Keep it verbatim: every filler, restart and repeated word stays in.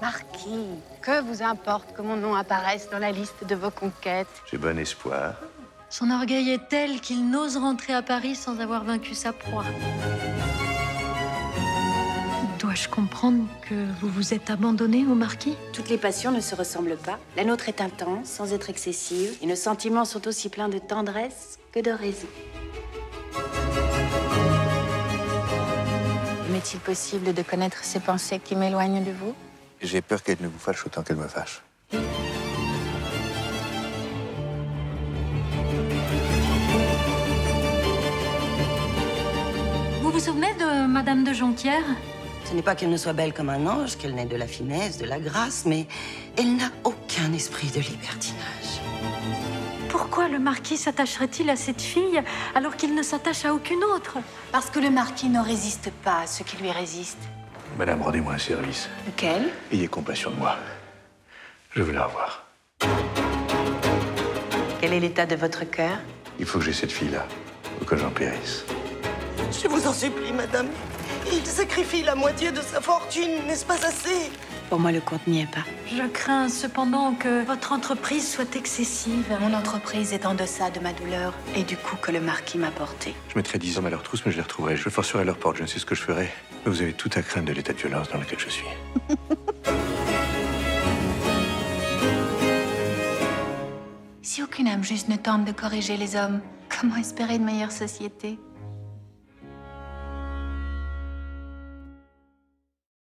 Marquis, que vous importe que mon nom apparaisse dans la liste de vos conquêtes? J'ai bon espoir. Son orgueil est tel qu'il n'ose rentrer à Paris sans avoir vaincu sa proie. Dois-je comprendre que vous vous êtes abandonné au marquis? Toutes les passions ne se ressemblent pas. La nôtre est intense, sans être excessive, et nos sentiments sont aussi pleins de tendresse que de raison. M'est-il possible de connaître ces pensées qui m'éloignent de vous? J'ai peur qu'elles ne vous fâchent autant qu'elles me fâchent. Vous vous souvenez de Madame de Joncquières? Ce n'est pas qu'elle ne soit belle comme un ange, qu'elle n'ait de la finesse, de la grâce, mais elle n'a aucun esprit de libertinage. Pourquoi le marquis s'attacherait-il à cette fille alors qu'il ne s'attache à aucune autre? Parce que le marquis ne résiste pas à ce qui lui résiste. Madame, rendez-moi un service. Lequel? Ayez compassion de moi. Je veux la revoir. Quel est l'état de votre cœur? Il faut que j'aie cette fille-là, ou que j'en périsse. Je vous en supplie, madame. Il sacrifie la moitié de sa fortune, n'est-ce pas assez? Pour moi, le compte n'y est pas. Je crains cependant que votre entreprise soit excessive. Mon entreprise est en deçà de ma douleur et du coup que le marquis m'a porté. Je mettrai dix hommes à leur trousse, mais je les retrouverai. Je forcerai leur porte, je ne sais ce que je ferai. Mais vous avez tout à craindre de l'état de violence dans lequel je suis. Si aucune âme juste ne tente de corriger les hommes, comment espérer une meilleure société ?